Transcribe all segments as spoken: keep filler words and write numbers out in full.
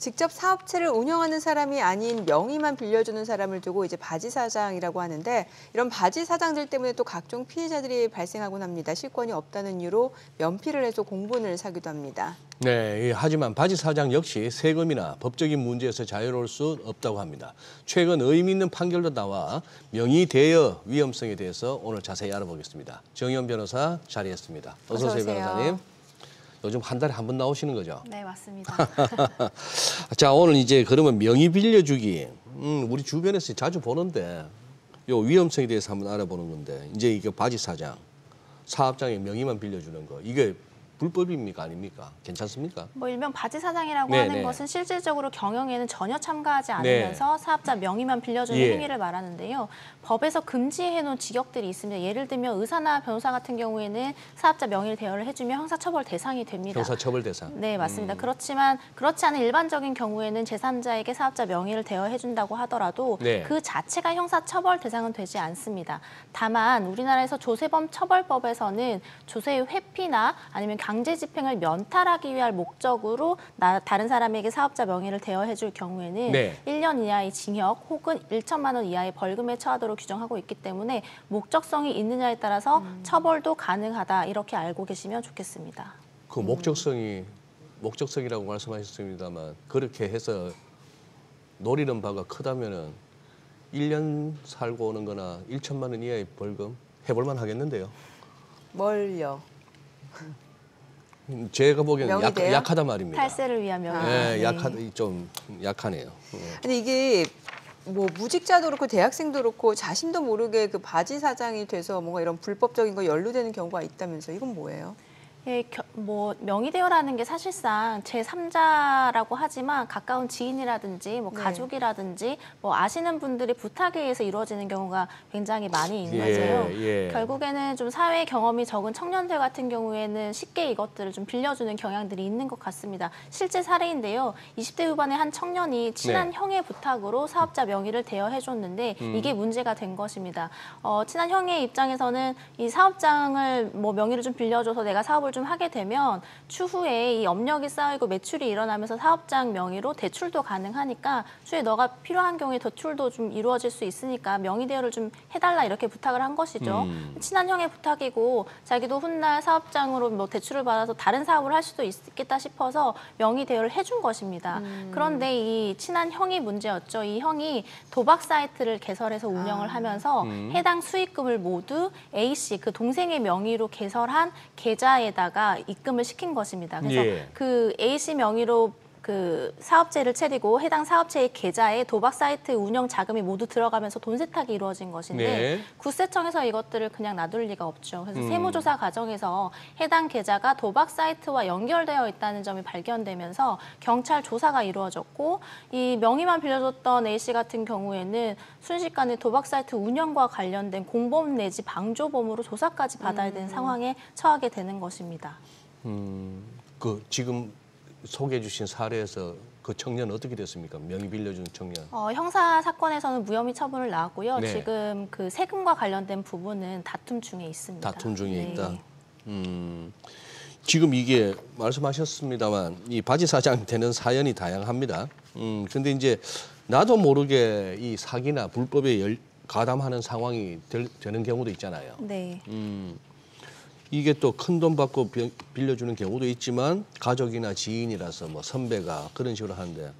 직접 사업체를 운영하는 사람이 아닌 명의만 빌려주는 사람을 두고 이제 바지 사장이라고 하는데, 이런 바지 사장들 때문에 또 각종 피해자들이 발생하곤 합니다. 실권이 없다는 이유로 면피를 해서 공분을 사기도 합니다. 네, 하지만 바지 사장 역시 세금이나 법적인 문제에서 자유로울 수 없다고 합니다. 최근 의미 있는 판결도 나와 명의 대여 위험성에 대해서 오늘 자세히 알아보겠습니다. 정희원 변호사 자리했습니다. 어서 오세요, 변호사님. 요즘 한 달에 한 번 나오시는 거죠? 네, 맞습니다. 자, 오늘 이제 그러면 명의 빌려주기, 음, 우리 주변에서 자주 보는데 요 위험성에 대해서 한번 알아보는 건데, 이제 이게 바지 사장, 사업장의 명의만 빌려주는 거, 이게 불법입니까? 아닙니까? 괜찮습니까? 뭐 일명 바지 사장이라고 네네. 하는 것은 실질적으로 경영에는 전혀 참가하지 않으면서 네. 사업자 명의만 빌려주는 예. 행위를 말하는데요. 법에서 금지해놓은 직역들이 있습니다. 예를 들면 의사나 변호사 같은 경우에는 사업자 명의를 대여를 해주면 형사처벌 대상이 됩니다. 형사처벌 대상. 네, 맞습니다. 음. 그렇지만 그렇지 않은 일반적인 경우에는 제삼자에게 사업자 명의를 대여해준다고 하더라도 네. 그 자체가 형사처벌 대상은 되지 않습니다. 다만 우리나라에서 조세범 처벌법에서는 조세의 회피나 아니면 강제 집행을 면탈하기 위한 목적으로 나, 다른 사람에게 사업자 명의를 대여해 줄 경우에는 네. 일 년 이하의 징역 혹은 천만 원 이하의 벌금에 처하도록 규정하고 있기 때문에 목적성이 있느냐에 따라서 음. 처벌도 가능하다, 이렇게 알고 계시면 좋겠습니다. 그 목적성이, 목적성이라고 말씀하셨습니다만 그렇게 해서 노리는 바가 크다면은 일 년 살고 오는 거나 천만 원 이하의 벌금 해볼 만 하겠는데요. 뭘요? 제가 보기에는 약, 약하단 말입니다. 탈세를 위한 명의. 네, 네. 약하, 좀 약하네요. 근데 이게 뭐 무직자도 그렇고 대학생도 그렇고 자신도 모르게 그 바지 사장이 돼서 뭔가 이런 불법적인 거 연루되는 경우가 있다면서, 이건 뭐예요? 예, 겨, 뭐 명의 대여라는 게 사실상 제삼자라고 하지만 가까운 지인이라든지 뭐 가족이라든지 뭐 아시는 분들이 부탁에 의해서 이루어지는 경우가 굉장히 많이 있는 거예요. 예, 예. 결국에는 좀 사회 경험이 적은 청년들 같은 경우에는 쉽게 이것들을 좀 빌려주는 경향들이 있는 것 같습니다. 실제 사례인데요. 이십 대 후반의 한 청년이 친한 네. 형의 부탁으로 사업자 명의를 대여해줬는데 음. 이게 문제가 된 것입니다. 어, 친한 형의 입장에서는 이 사업장을 뭐 명의를 좀 빌려줘서 내가 사업을 좀 하게 되면 추후에 이 업력이 쌓이고 매출이 일어나면서 사업장 명의로 대출도 가능하니까 추후에 너가 필요한 경우에 대출도 좀 이루어질 수 있으니까 명의 대여를 좀 해달라, 이렇게 부탁을 한 것이죠. 음. 친한 형의 부탁이고 자기도 훗날 사업장으로 뭐 대출을 받아서 다른 사업을 할 수도 있겠다 싶어서 명의 대여를 해준 것입니다. 음. 그런데 이 친한 형이 문제였죠. 이 형이 도박 사이트를 개설해서 운영을 아. 하면서 음. 해당 수익금을 모두 A씨, 그 동생의 명의로 개설한 계좌에다 다가 입금을 시킨 것입니다. 그래서 예. 그 A씨 명의로 그 사업체를 차리고 해당 사업체의 계좌에 도박 사이트 운영 자금이 모두 들어가면서 돈 세탁이 이루어진 것인데 네. 국세청에서 이것들을 그냥 놔둘 리가 없죠. 그래서 음. 세무조사 과정에서 해당 계좌가 도박 사이트와 연결되어 있다는 점이 발견되면서 경찰 조사가 이루어졌고, 이 명의만 빌려줬던 A씨 같은 경우에는 순식간에 도박 사이트 운영과 관련된 공범 내지 방조범으로 조사까지 받아야 되는 음. 상황에 처하게 되는 것입니다. 음, 그 지금 소개해 주신 사례에서 그 청년 어떻게 됐습니까? 명의 빌려준 청년. 어, 형사 사건에서는 무혐의 처분을 나왔고요. 네. 지금 그 세금과 관련된 부분은 다툼 중에 있습니다. 다툼 중에 네. 있다. 음, 지금 이게 말씀하셨습니다만 이 바지 사장 되는 사연이 다양합니다. 음, 근데 이제 나도 모르게 이 사기나 불법에 열, 가담하는 상황이 될, 되는 경우도 있잖아요. 네. 음. 이게 또 큰 돈 받고 빌려주는 경우도 있지만 가족이나 지인이라서 뭐 선배가 그런 식으로 하는데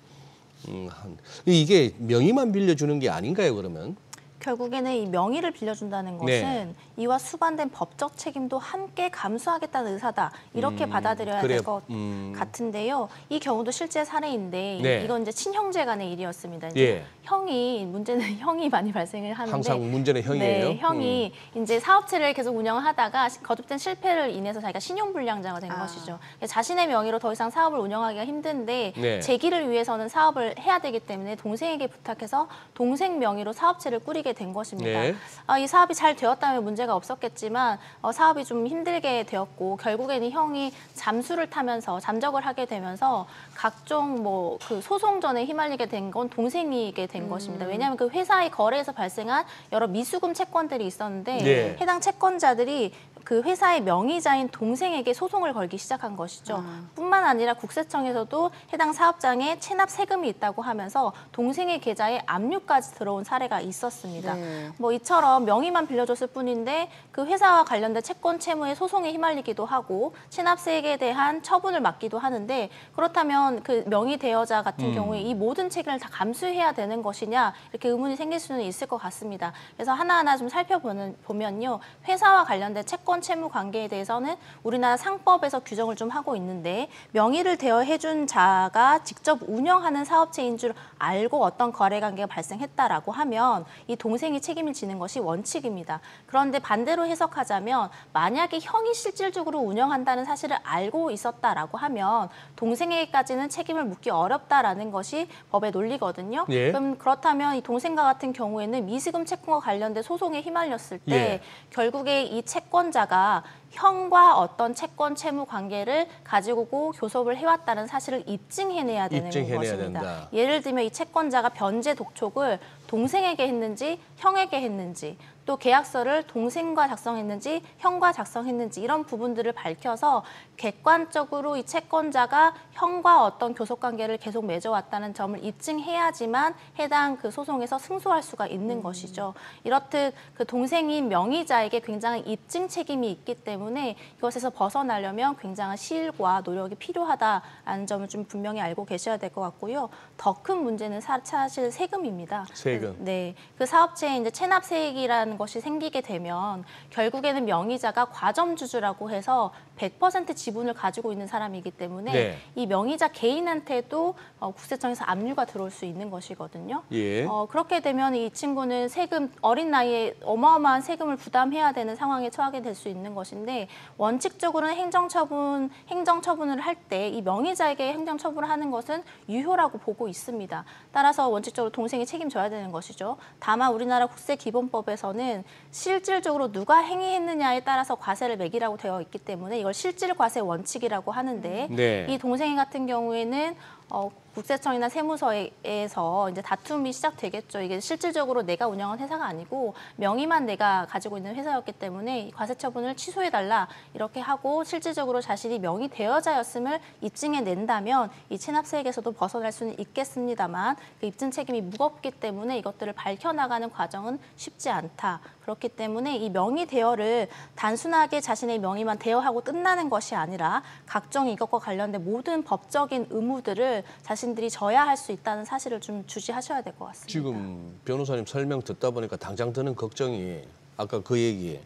음, 한, 이게 명의만 빌려주는 게 아닌가요, 그러면? 결국에는 이 명의를 빌려준다는 것은 네. 이와 수반된 법적 책임도 함께 감수하겠다는 의사다, 이렇게 음, 받아들여야 그래, 될 것 음. 같은데요. 이 경우도 실제 사례인데 네. 이건 이제 친형제 간의 일이었습니다. 이제 예. 형이, 문제는 형이 많이 발생을 하는데 항상 문제는 형이에요. 네, 형이 음. 이제 사업체를 계속 운영하다가 거듭된 실패를 인해서 자기가 신용불량자가 된 아. 것이죠. 자신의 명의로 더 이상 사업을 운영하기가 힘든데 네. 재기를 위해서는 사업을 해야 되기 때문에 동생에게 부탁해서 동생 명의로 사업체를 꾸리게 된 것입니다. 네. 아, 이 사업이 잘 되었다면 문제가 없었겠지만 어, 사업이 좀 힘들게 되었고 결국에는 형이 잠수를 타면서 잠적을 하게 되면서 각종 뭐 그 소송전에 휘말리게 된 건 동생이게 된 음. 것입니다. 왜냐하면 그 회사의 거래에서 발생한 여러 미수금 채권들이 있었는데 네. 해당 채권자들이 그 회사의 명의자인 동생에게 소송을 걸기 시작한 것이죠. 아. 뿐만 아니라 국세청에서도 해당 사업장에 체납 세금이 있다고 하면서 동생의 계좌에 압류까지 들어온 사례가 있었습니다. 네. 뭐 이처럼 명의만 빌려줬을 뿐인데 그 회사와 관련된 채권 채무의 소송에 휘말리기도 하고 체납세액에 대한 처분을 막기도 하는데, 그렇다면 그 명의 대여자 같은 음. 경우에 이 모든 책임을 다 감수해야 되는 것이냐, 이렇게 의문이 생길 수는 있을 것 같습니다. 그래서 하나하나 좀 살펴보는 보면요, 회사와 관련된 채권 채무 관계에 대해서는 우리나라 상법에서 규정을 좀 하고 있는데, 명의를 대여해준 자가 직접 운영하는 사업체인 줄 알고 어떤 거래 관계가 발생했다라고 하면 이 동생이 책임을 지는 것이 원칙입니다. 그런데 반대로 해석하자면 만약에 형이 실질적으로 운영한다는 사실을 알고 있었다라고 하면 동생에게까지는 책임을 묻기 어렵다라는 것이 법의 논리거든요. 예. 그럼 그렇다면 이 동생과 같은 경우에는 미수금 채권과 관련된 소송에 휘말렸을 때 예. 결국에 이 채권자가 형과 어떤 채권 채무 관계를 가지고 교섭을 해왔다는 사실을 입증해내야 되는 입증해내야 것입니다. 된다. 예를 들면 이 채권자가 변제 독촉을 동생에게 했는지 형에게 했는지, 또 계약서를 동생과 작성했는지 형과 작성했는지, 이런 부분들을 밝혀서 객관적으로 이 채권자가 형과 어떤 교섭관계를 계속 맺어왔다는 점을 입증해야지만 해당 그 소송에서 승소할 수가 있는 음. 것이죠. 이렇듯 그 동생인 명의자에게 굉장한 입증 책임이 있기 때문에 이것에서 벗어나려면 굉장한 시일과 노력이 필요하다는 점을 좀 분명히 알고 계셔야 될 것 같고요. 더 큰 문제는 사실 세금입니다. 세금. 네, 그 사업체에 이제 체납세액이라는 것이 생기게 되면 결국에는 명의자가 과점주주라고 해서 백 퍼센트 지분을 가지고 있는 사람이기 때문에 네. 이 명의자 개인한테도 어, 국세청에서 압류가 들어올 수 있는 것이거든요. 예. 어, 그렇게 되면 이 친구는 세금, 어린 나이에 어마어마한 세금을 부담해야 되는 상황에 처하게 될 수 있는 것인데, 원칙적으로는 행정처분, 행정처분을 할 때 이 명의자에게 행정처분을 하는 것은 유효라고 보고 있습니다. 따라서 원칙적으로 동생이 책임져야 되는 것이죠. 다만 우리나라 국세기본법에서는 실질적으로 누가 행위했느냐에 따라서 과세를 매기라고 되어 있기 때문에 이걸 실질과세 원칙이라고 하는데 네. 이 동생이 같은 경우에는 어, 국세청이나 세무서에서 이제 다툼이 시작되겠죠. 이게 실질적으로 내가 운영한 회사가 아니고 명의만 내가 가지고 있는 회사였기 때문에 과세처분을 취소해달라 이렇게 하고, 실질적으로 자신이 명의 대여자였음을 입증해낸다면 이 체납세액에서도 벗어날 수는 있겠습니다만 그 입증 책임이 무겁기 때문에 이것들을 밝혀나가는 과정은 쉽지 않다. 그렇기 때문에 이 명의 대여를 단순하게 자신의 명의만 대여하고 끝나는 것이 아니라 각종 이것과 관련된 모든 법적인 의무들을 자신들이 져야 할 수 있다는 사실을 좀 주시하셔야 될 것 같습니다. 지금 변호사님 설명 듣다 보니까 당장 드는 걱정이 아까 그 얘기에,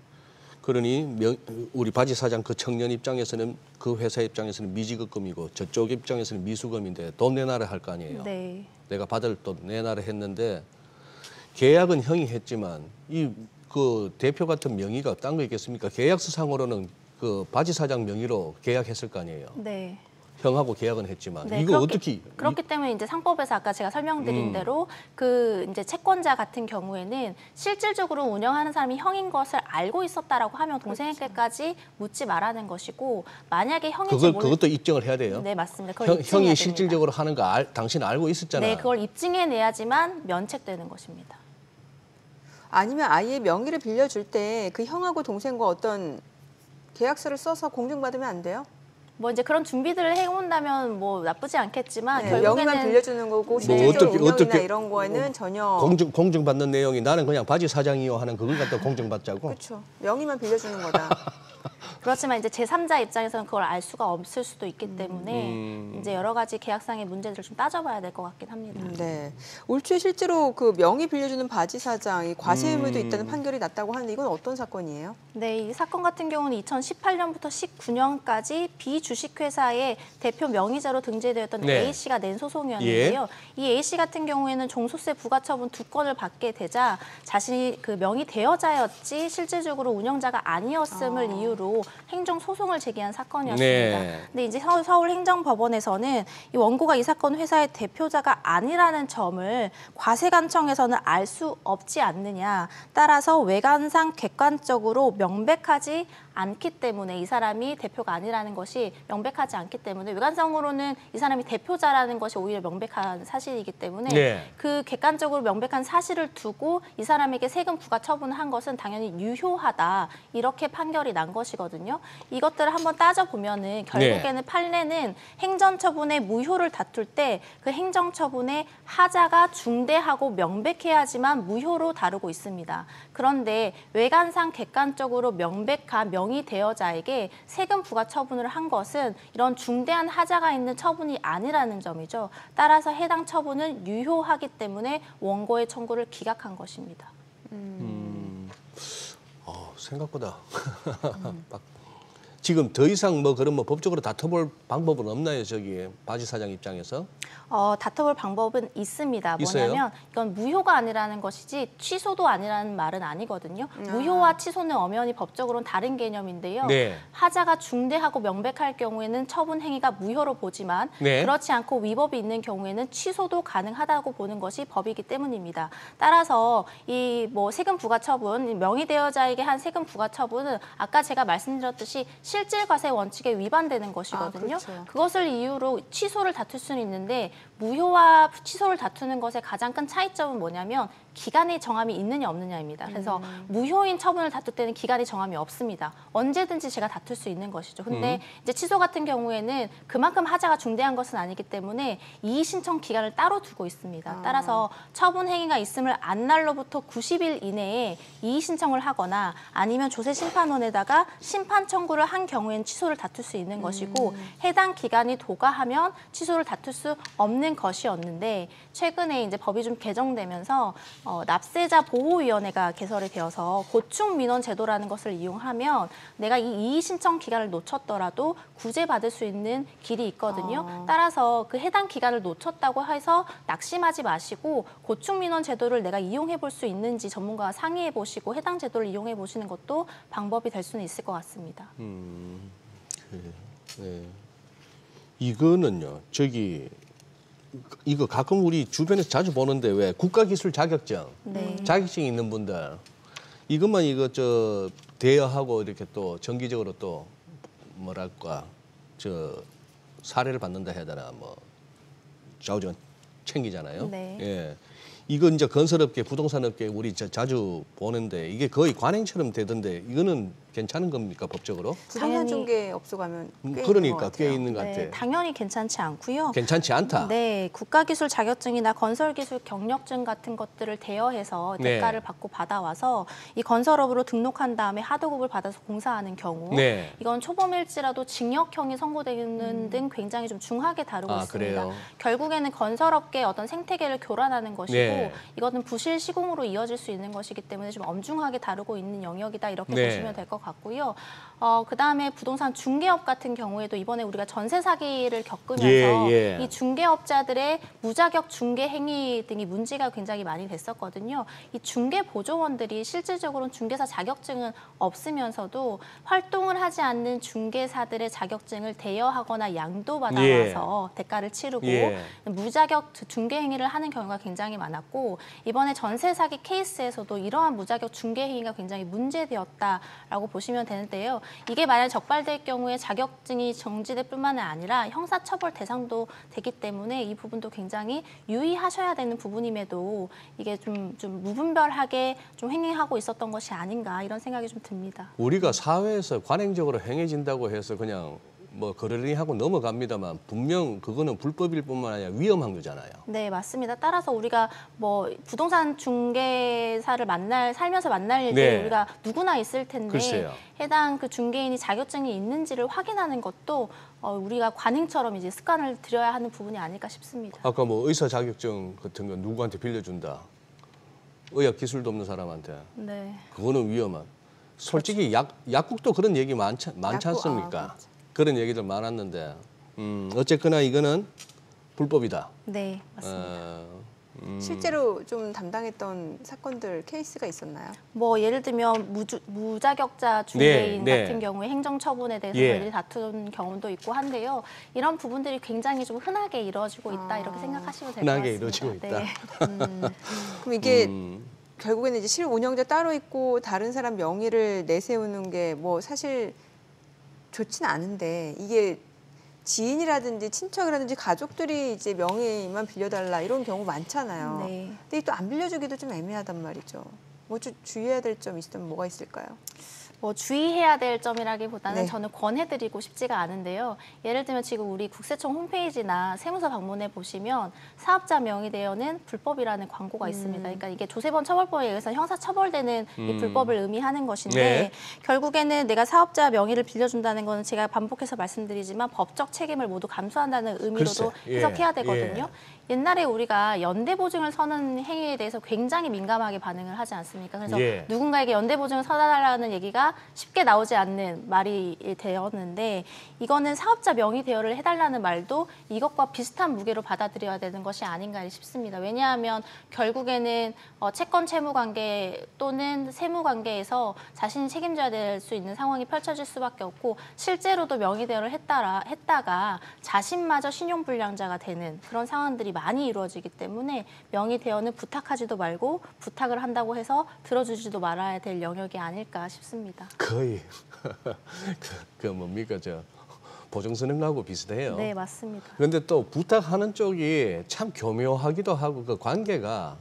그러니 명, 우리 바지 사장 그 청년 입장에서는, 그 회사 입장에서는 미지급금이고 저쪽 입장에서는 미수금인데 돈 내놔라 할 거 아니에요. 네. 내가 받을 돈 내놔라 했는데 계약은 형이 했지만 이 그 대표 같은 명의가 딴 거 있겠습니까? 계약서상으로는 그 바지 사장 명의로 계약했을 거 아니에요. 네. 형하고 계약은 했지만 네, 이거 그렇기, 어떻게 그렇기 때문에 이제 상법에서 아까 제가 설명드린 음. 대로 그 이제 채권자 같은 경우에는 실질적으로 운영하는 사람이 형인 것을 알고 있었다라고 하면 동생에게까지 묻지 말라는 것이고, 만약에 형이 그걸 모르... 그것도 입증을 해야 돼요. 네 맞습니다. 그걸 형, 입증해야 형이 됩니다. 실질적으로 하는 거 알, 당신 알고 있었잖아요. 네, 그걸 입증해내야지만 면책되는 것입니다. 아니면 아예 명의를 빌려줄 때 그 형하고 동생과 어떤 계약서를 써서 공증받으면 안 돼요? 뭐 이제 그런 준비들을 해온다면 뭐 나쁘지 않겠지만 네, 결국에는 명의만 빌려주는 거고 실질적인 뭐 운영이나 어떻게, 이런 거에는 전혀 공증 공증 받는 내용이 나는 그냥 바지 사장이요 하는 그걸 갖다 공증 받자고. 그렇죠. 명의만 빌려주는 거다. 그렇지만 이제 제삼자 입장에서는 그걸 알 수가 없을 수도 있기 때문에 음. 이제 여러 가지 계약상의 문제들을 좀 따져봐야 될 것 같긴 합니다. 음, 네. 올 초에 실제로 그 명의 빌려주는 바지 사장이 과세 의무도 음. 있다는 판결이 났다고 하는데 이건 어떤 사건이에요? 네, 이 사건 같은 경우는 이천십팔 년부터 십구 년까지 비주식회사의 대표 명의자로 등재되었던 네. A씨가 낸 소송이었는데요. 예. 이 A씨 같은 경우에는 종소세 부과처분 두 건을 받게 되자 자신이 그 명의 대여자였지 실질적으로 운영자가 아니었음을 아. 이유로 행정 소송을 제기한 사건이었습니다. 네. 근데 이제 서울, 서울 행정법원에서는 이 원고가 이 사건 회사의 대표자가 아니라는 점을 과세관청에서는 알 수 없지 않느냐. 따라서 외관상 객관적으로 명백하지 않기 때문에 이 사람이 대표가 아니라는 것이 명백하지 않기 때문에 외관상으로는 이 사람이 대표자라는 것이 오히려 명백한 사실이기 때문에 네. 그 객관적으로 명백한 사실을 두고 이 사람에게 세금 부과 처분을 한 것은 당연히 유효하다. 이렇게 판결이 난 것이거든요. 이것들을 한번 따져보면은 결국에는 네. 판례는 행정처분의 무효를 다툴 때 그 행정처분의 하자가 중대하고 명백해야지만 무효로 다루고 있습니다. 그런데 외관상 객관적으로 명백한 명의 대여자에게 세금 부과 처분을 한 것은 이런 중대한 하자가 있는 처분이 아니라는 점이죠. 따라서 해당 처분은 유효하기 때문에 원고의 청구를 기각한 것입니다. 음. 음. 어, 생각보다 음. 막 지금 더 이상 뭐 그런 뭐 법적으로 다퉈볼 방법은 없나요, 저기 바지 사장 입장에서? 어, 다퉈볼 방법은 있습니다. 있어요? 뭐냐면 이건 무효가 아니라는 것이지 취소도 아니라는 말은 아니거든요. 음. 무효와 취소는 엄연히 법적으로는 다른 개념인데요. 네. 하자가 중대하고 명백할 경우에는 처분 행위가 무효로 보지만 네. 그렇지 않고 위법이 있는 경우에는 취소도 가능하다고 보는 것이 법이기 때문입니다. 따라서 이 뭐 세금 부과 처분, 명의 대여자에게 한 세금 부과 처분은 아까 제가 말씀드렸듯이 실질 과세 원칙에 위반되는 것이거든요. 아, 그렇죠. 그것을 이유로 취소를 다툴 수는 있는데 무효와 취소를 다투는 것의 가장 큰 차이점은 뭐냐면 기간의 정함이 있느냐 없느냐입니다. 그래서 음. 무효인 처분을 다툴 때는 기간의 정함이 없습니다. 언제든지 제가 다툴 수 있는 것이죠. 근데 음. 이제 취소 같은 경우에는 그만큼 하자가 중대한 것은 아니기 때문에 이의신청 기간을 따로 두고 있습니다. 아. 따라서 처분 행위가 있음을 안 날로부터 구십 일 이내에 이의신청을 하거나 아니면 조세심판원에다가 심판 청구를 한 경우에는 취소를 다툴 수 있는 것이고 음. 해당 기간이 도가하면 취소를 다툴 수 없는 것이었는데 최근에 이제 법이 좀 개정되면서 어, 납세자 보호위원회가 개설이 되어서 고충 민원 제도라는 것을 이용하면 내가 이 이의 신청 기간을 놓쳤더라도 구제받을 수 있는 길이 있거든요. 아. 따라서 그 해당 기간을 놓쳤다고 해서 낙심하지 마시고 고충 민원 제도를 내가 이용해 볼 수 있는지 전문가와 상의해 보시고 해당 제도를 이용해 보시는 것도 방법이 될 수는 있을 것 같습니다. 음, 그래요. 네. 이거는요, 저기. 이거 가끔 우리 주변에서 자주 보는데 왜 국가기술 자격증, 네. 자격증이 있는 분들 이것만 이거 저 대여하고 이렇게 또 정기적으로 또 뭐랄까 저 사례를 받는다 해야 되나 뭐 좌우전 챙기잖아요. 네. 예, 이거 이제 건설업계, 부동산업계 우리 저 자주 보는데 이게 거의 관행처럼 되던데 이거는 괜찮은 겁니까 법적으로? 상하중개 업소 가면 꽤 그러니까 꽤 있는 것 같아요. 네, 당연히 괜찮지 않고요. 괜찮지 않다. 네, 국가기술 자격증이나 건설기술 경력증 같은 것들을 대여해서 대가를 네. 받고 받아와서 이 건설업으로 등록한 다음에 하도급을 받아서 공사하는 경우, 네. 이건 초범일지라도 징역형이 선고되는 음. 등 굉장히 좀 중하게 다루고 아, 있습니다. 그래요? 결국에는 건설업계 어떤 생태계를 교란하는 것이고, 네. 이거는 부실 시공으로 이어질 수 있는 것이기 때문에 좀 엄중하게 다루고 있는 영역이다 이렇게 네. 보시면 될 것 같습니다. 같고요. 어, 그다음에 부동산 중개업 같은 경우에도 이번에 우리가 전세 사기를 겪으면서 예, 예. 이 중개업자들의 무자격 중개 행위 등이 문제가 굉장히 많이 됐었거든요. 이 중개 보조원들이 실질적으로는 중개사 자격증은 없으면서도 활동을 하지 않는 중개사들의 자격증을 대여하거나 양도받아와서 예. 대가를 치르고 예. 무자격 중개 행위를 하는 경우가 굉장히 많았고 이번에 전세 사기 케이스에서도 이러한 무자격 중개 행위가 굉장히 문제되었다라고 보시면 되는데요. 이게 만약 적발될 경우에 자격증이 정지될 뿐만 아니라 형사처벌 대상도 되기 때문에 이 부분도 굉장히 유의하셔야 되는 부분임에도 이게 좀, 좀 무분별하게 좀 행위하고 있었던 것이 아닌가 이런 생각이 좀 듭니다. 우리가 사회에서 관행적으로 행해진다고 해서 그냥 뭐 그러려니 하고 넘어갑니다만 분명 그거는 불법일 뿐만 아니라 위험한 거잖아요. 네, 맞습니다. 따라서 우리가 뭐 부동산 중개사를 만날 살면서 만날 일이 네. 우리가 누구나 있을 텐데 글쎄요. 해당 그 중개인이 자격증이 있는지를 확인하는 것도 어, 우리가 관행처럼 이제 습관을 들여야 하는 부분이 아닐까 싶습니다. 아까 뭐 의사 자격증 같은 건 누구한테 빌려준다. 의학 기술도 없는 사람한테. 네. 그거는 위험한. 솔직히 그렇죠. 약 약국도 그런 얘기 많지 많지 약국, 않습니까? 아, 그렇죠. 그런 얘기들 많았는데 음, 어쨌거나 이거는 불법이다. 네, 맞습니다. 어, 음. 실제로 좀 담당했던 사건들 케이스가 있었나요? 뭐 예를 들면 무주, 무자격자 중개인 네, 같은 네. 경우에 행정처분에 대해서 예. 다투는 경우도 있고 한데요. 이런 부분들이 굉장히 좀 흔하게 이루어지고 있다 아. 이렇게 생각하시면 될 것 같습니다. 흔하게 이루어지고 있다. 네. 음. 그럼 이게 음. 결국에는 이제 실운영자 따로 있고 다른 사람 명의를 내세우는 게 뭐 사실 좋지는 않은데 이게 지인이라든지 친척이라든지 가족들이 이제 명의만 빌려달라 이런 경우 많잖아요. 네. 근데 또 안 빌려주기도 좀 애매하단 말이죠. 뭐 좀 주의해야 될 점이 있으면 뭐가 있을까요? 뭐 주의해야 될 점이라기보다는 네. 저는 권해드리고 싶지가 않은데요. 예를 들면 지금 우리 국세청 홈페이지나 세무서 방문해 보시면 사업자 명의 대여는 불법이라는 광고가 음. 있습니다. 그러니까 이게 조세범 처벌법에 의해서 형사 처벌되는 음. 이 불법을 의미하는 것인데 네. 결국에는 내가 사업자 명의를 빌려준다는 것은 제가 반복해서 말씀드리지만 법적 책임을 모두 감수한다는 의미로도 예. 해석해야 되거든요. 예. 옛날에 우리가 연대보증을 서는 행위에 대해서 굉장히 민감하게 반응을 하지 않습니까? 그래서 예. 누군가에게 연대보증을 서달라는 얘기가 쉽게 나오지 않는 말이 되었는데 이거는 사업자 명의 대여를 해달라는 말도 이것과 비슷한 무게로 받아들여야 되는 것이 아닌가 싶습니다. 왜냐하면 결국에는 채권 채무관계 또는 세무관계에서 자신이 책임져야 될 수 있는 상황이 펼쳐질 수밖에 없고 실제로도 명의 대여를 했다라, 했다가 자신마저 신용불량자가 되는 그런 상황들이 많이 이루어지기 때문에 명의 대여는 부탁하지도 말고 부탁을 한다고 해서 들어주지도 말아야 될 영역이 아닐까 싶습니다. 거의 그, 그 뭡니까 저 보증선행하고 비슷해요. 네, 맞습니다. 그런데 또 부탁하는 쪽이 참 교묘하기도 하고 그 관계가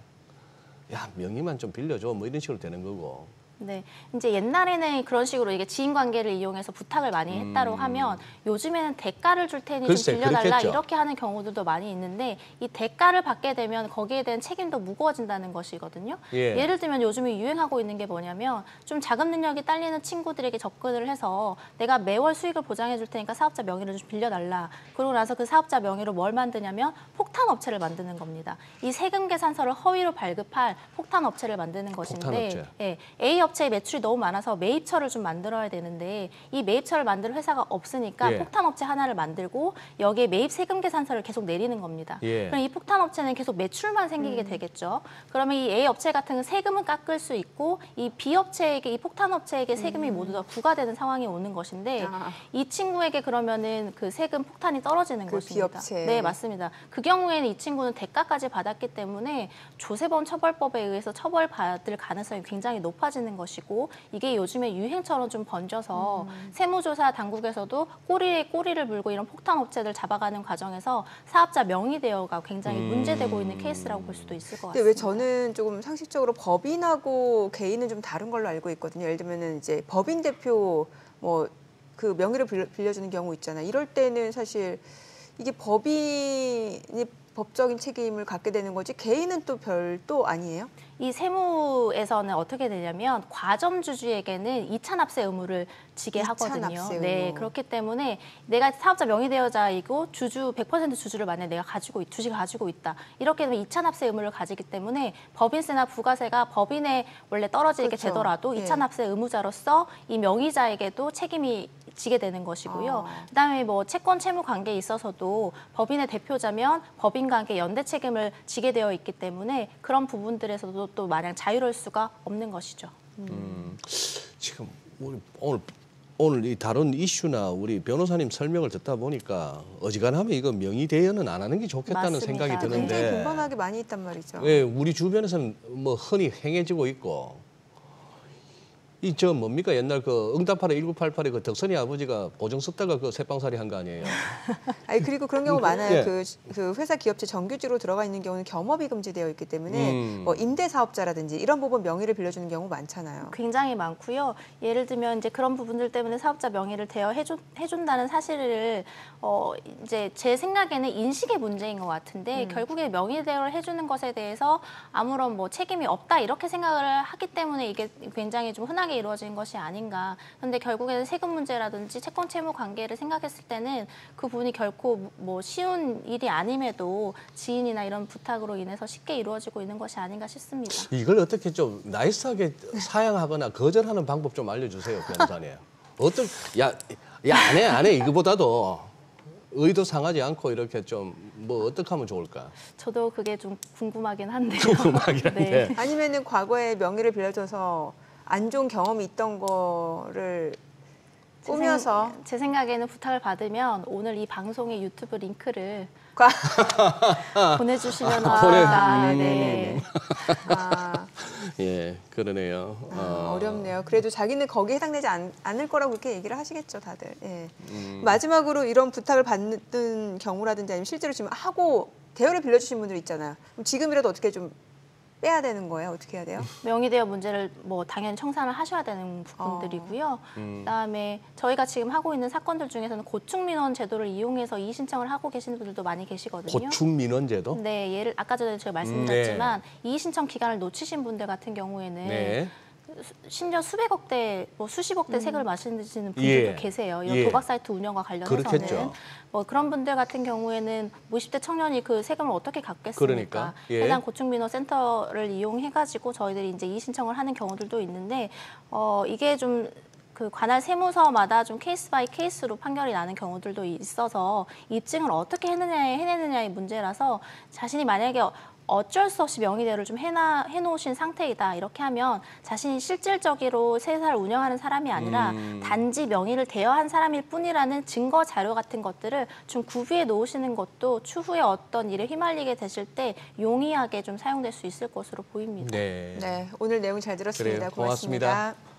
야 명의만 좀 빌려줘 뭐 이런 식으로 되는 거고. 네, 이제 옛날에는 그런 식으로 이게 지인 관계를 이용해서 부탁을 많이 했다고 음. 하면 요즘에는 대가를 줄 테니 글쎄, 좀 빌려달라 그렇겠죠. 이렇게 하는 경우들도 많이 있는데 이 대가를 받게 되면 거기에 대한 책임도 무거워진다는 것이거든요. 예. 예를 들면 요즘에 유행하고 있는 게 뭐냐면 좀 자금 능력이 딸리는 친구들에게 접근을 해서 내가 매월 수익을 보장해 줄 테니까 사업자 명의를 좀 빌려달라. 그러고 나서 그 사업자 명의로 뭘 만드냐면 폭탄 업체를 만드는 겁니다. 이 세금 계산서를 허위로 발급할 폭탄 업체를 만드는 것인데 폭탄 업체. 예, A 업체 업체의 매출이 너무 많아서 매입처를 좀 만들어야 되는데 이 매입처를 만들 회사가 없으니까 예. 폭탄업체 하나를 만들고 여기에 매입 세금 계산서를 계속 내리는 겁니다. 예. 그럼 이 폭탄업체는 계속 매출만 생기게 음. 되겠죠. 그러면 이 A 업체 같은 경우 세금은 깎을 수 있고 이 B 업체에게 이 폭탄업체에게 세금이 음. 모두 다 부과되는 상황이 오는 것인데 아. 이 친구에게 그러면은 그 세금 폭탄이 떨어지는 그 것입니다. B 업체. 네, 맞습니다. 그 경우에는 이 친구는 대가까지 받았기 때문에 조세범 처벌법에 의해서 처벌받을 가능성이 굉장히 높아지는 것. 것이고 이게 요즘에 유행처럼 좀 번져서 음. 세무조사 당국에서도 꼬리에 꼬리를 물고 이런 폭탄 업체들 잡아가는 과정에서 사업자 명의 대여가 굉장히 음. 문제되고 있는 케이스라고 볼 수도 있을 것 같습니다. 근데 왜 저는 조금 상식적으로 법인하고 개인은 좀 다른 걸로 알고 있거든요. 예를 들면은 이제 법인 대표 뭐 그 명의를 빌려주는 경우 있잖아요. 이럴 때는 사실 이게 법인이 법적인 책임을 갖게 되는 거지 개인은 또 별도 아니에요? 이 세무에서는 어떻게 되냐면 과점주주에게는 이차 납세 의무를 지게 하거든요. 네, 그렇기 때문에 내가 사업자 명의 대여자이고 주주 백 퍼센트 주주를 만약에 내가 가지고 주식을 가지고 있다. 이렇게 되면 이차 납세 의무를 가지기 때문에 법인세나 부가세가 법인에 원래 떨어지게 그렇죠. 되더라도 이차 네. 납세 의무자로서 이 명의자에게도 책임이 지게 되는 것이고요. 아. 그다음에 뭐 채권 채무 관계에 있어서도 법인의 대표자면 법인과 함께 연대 책임을 지게 되어 있기 때문에 그런 부분들에서도 또 마냥 자유로울 수가 없는 것이죠. 음. 음, 지금 우리 오늘 오늘 이 다른 이슈나 우리 변호사님 설명을 듣다 보니까 어지간하면 이거 명의 대여는 안 하는 게 좋겠다는 맞습니다. 생각이 드는데 굉장히 공범하게 많이 있단 말이죠. 예, 우리 주변에서는 뭐 흔히 행해지고 있고 이 저 뭡니까 옛날 그 응답하라 일구팔팔에 그 덕선이 아버지가 보증 썼다가 그 새빵살이 한 거 아니에요? 아니 그리고 그런 경우 많아요. 그, 그 회사 기업체 정규직으로 들어가 있는 경우는 겸업이 금지되어 있기 때문에 음. 뭐 임대사업자라든지 이런 부분 명의를 빌려주는 경우 많잖아요. 굉장히 많고요. 예를 들면 이제 그런 부분들 때문에 사업자 명의를 대여해준 해준다는 사실을 어 이제 제 생각에는 인식의 문제인 것 같은데 음. 결국에 명의 대여를 해주는 것에 대해서 아무런 뭐 책임이 없다 이렇게 생각을 하기 때문에 이게 굉장히 좀 흔하게 이루어진 것이 아닌가. 그런데 결국에는 세금 문제라든지 채권 채무 관계를 생각했을 때는 그분이 결코 뭐 쉬운 일이 아님에도 지인이나 이런 부탁으로 인해서 쉽게 이루어지고 있는 것이 아닌가 싶습니다. 이걸 어떻게 좀 나이스하게 사양하거나 거절하는 방법 좀 알려주세요, 변호사님. 어떤 야, 야, 안 해, 안 해 이거보다도 의도 상하지 않고 이렇게 좀 뭐 어떻게 하면 좋을까? 저도 그게 좀 궁금하긴 한데요. 궁금하긴 한데. 네. 아니면은 과거에 명의를 빌려줘서 안 좋은 경험이 있던 거를 꾸며서. 제, 생, 제 생각에는 부탁을 받으면 오늘 이 방송의 유튜브 링크를 보내주시면 어떨까. 아, 네. 아. 예, 그러네요. 아, 아. 어렵네요. 그래도 자기는 거기에 해당되지 않, 않을 거라고 이렇게 얘기를 하시겠죠, 다들. 예. 음. 마지막으로 이런 부탁을 받는 경우라든지 아니면 실제로 지금 하고 대여를 빌려주신 분들 있잖아요. 그럼 지금이라도 어떻게 좀 빼야 되는 거예요? 어떻게 해야 돼요? 명의대여 문제를 뭐 당연히 청산을 하셔야 되는 부분들이고요. 어. 음. 그다음에 저희가 지금 하고 있는 사건들 중에서는 고충민원 제도를 이용해서 이의신청을 하고 계시는 분들도 많이 계시거든요. 고충민원 제도? 네. 예를 아까 전에 제가 말씀드렸지만 네. 이의신청 기간을 놓치신 분들 같은 경우에는 네. 심지어 수백억 대, 뭐 수십억 대 음. 세금을 마시는 분들도 예. 계세요. 이런 예. 도박 사이트 운영과 관련해서는. 그렇겠죠. 뭐 그런 분들 같은 경우에는 이십 대 청년이 그 세금을 어떻게 갚겠습니까? 그러니까. 예. 해당 고충민원 센터를 이용해가지고 저희들이 이제 이의 신청을 하는 경우들도 있는데 어, 이게 좀 그 관할 세무서마다 좀 케이스 바이 케이스로 판결이 나는 경우들도 있어서 입증을 어떻게 해내느냐의, 해내느냐의 문제라서 자신이 만약에 어쩔 수 없이 명의대여를 좀 해나, 해놓으신 상태이다. 이렇게 하면 자신이 실질적으로 세사를 운영하는 사람이 아니라 음. 단지 명의를 대여한 사람일 뿐이라는 증거 자료 같은 것들을 좀 구비해 놓으시는 것도 추후에 어떤 일에 휘말리게 되실 때 용이하게 좀 사용될 수 있을 것으로 보입니다. 네, 네 오늘 내용 잘 들었습니다. 그래요. 고맙습니다. 고맙습니다.